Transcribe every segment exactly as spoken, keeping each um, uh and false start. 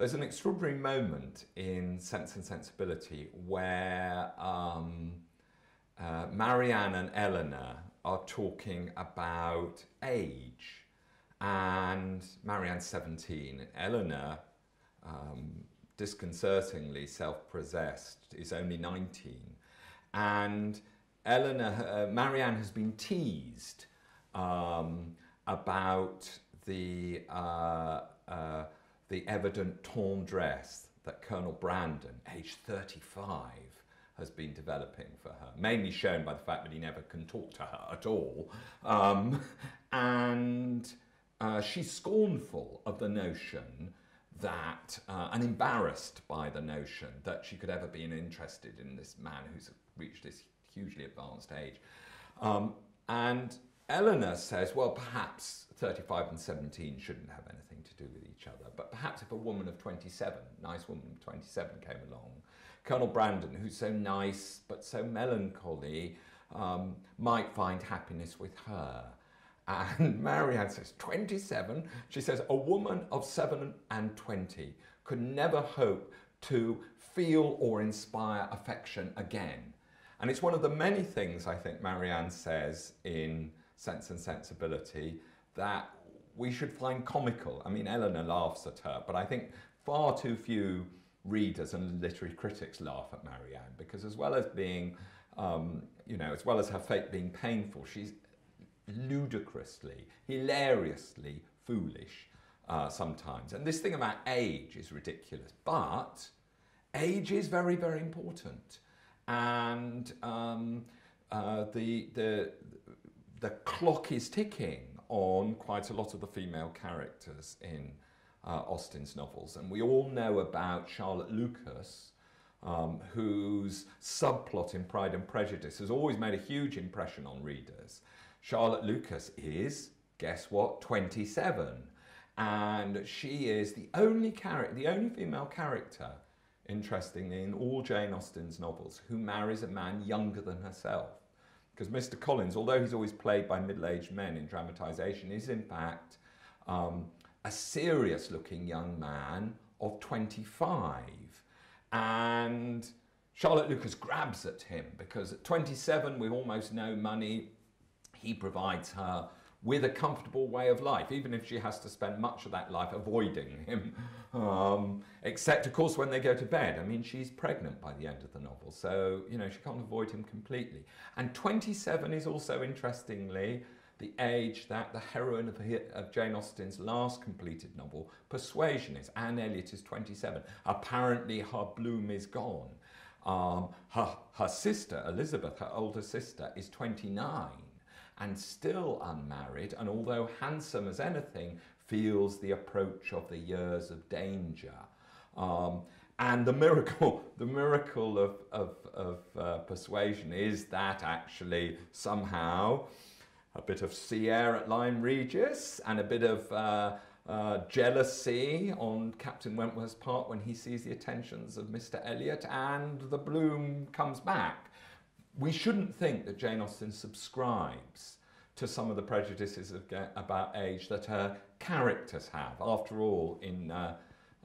There's an extraordinary moment in Sense and Sensibility where um, uh, Marianne and Elinor are talking about age, and Marianne's seventeen. Elinor, um, disconcertingly self-possessed, is only nineteen, and Elinor, uh, Marianne has been teased um, about the uh, uh, the evident tendresse that Colonel Brandon, aged thirty-five, has been developing for her, mainly shown by the fact that he never can talk to her at all. Um, and uh, she's scornful of the notion that, uh, and embarrassed by the notion that she could ever be interested in this man who's reached this hugely advanced age. Um, and Elinor says, well, perhaps thirty-five and seventeen shouldn't have anything to do with each other, but perhaps if a woman of twenty-seven, nice woman of twenty-seven came along, Colonel Brandon, who's so nice but so melancholy, um, might find happiness with her. And Marianne says, twenty-seven? She says, a woman of seven and twenty could never hope to feel or inspire affection again. And it's one of the many things I think Marianne says in Sense and Sensibility that we should find comical. I mean, Elinor laughs at her, but I think far too few readers and literary critics laugh at Marianne, because as well as being, um, you know, as well as her fate being painful, she's ludicrously, hilariously foolish uh, sometimes. And this thing about age is ridiculous, but age is very, very important. And um, uh, the, the, the clock is ticking on quite a lot of the female characters in uh, Austen's novels. And we all know about Charlotte Lucas, um, whose subplot in Pride and Prejudice has always made a huge impression on readers. Charlotte Lucas is, guess what, twenty-seven. And she is the only character, the only female character, interestingly, in all Jane Austen's novels, who marries a man younger than herself. Because Mister Collins, although he's always played by middle-aged men in dramatisation, is in fact um, a serious-looking young man of twenty-five. And Charlotte Lucas grabs at him because at twenty-seven, with almost no money, he provides her with a comfortable way of life, even if she has to spend much of that life avoiding him, um, except, of course, when they go to bed. I mean, she's pregnant by the end of the novel, so, you know, she can't avoid him completely. And twenty-seven is also, interestingly, the age that the heroine of, of Jane Austen's last completed novel, Persuasion, is. Anne Elliot is twenty-seven. Apparently, her bloom is gone. Um, her, her sister, Elizabeth, her older sister, is twenty-nine. And still unmarried, and although handsome as anything, feels the approach of the years of danger. Um, and the miracle, the miracle of, of, of uh, Persuasion is that actually somehow a bit of sea air at Lyme Regis and a bit of uh, uh, jealousy on Captain Wentworth's part when he sees the attentions of Mister Elliot, and the bloom comes back. We shouldn't think that Jane Austen subscribes to some of the prejudices of, about age that her characters have. After all, in uh,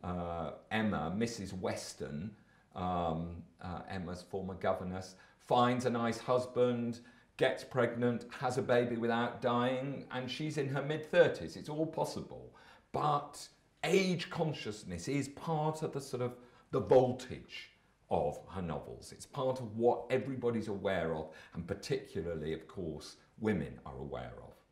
uh, Emma, Missus Weston, um, uh, Emma's former governess, finds a nice husband, gets pregnant, has a baby without dying, and she's in her mid-thirties. It's all possible. But age consciousness is part of the sort of the voltage of her novels. It's part of what everybody's aware of, and particularly, of course, women are aware of.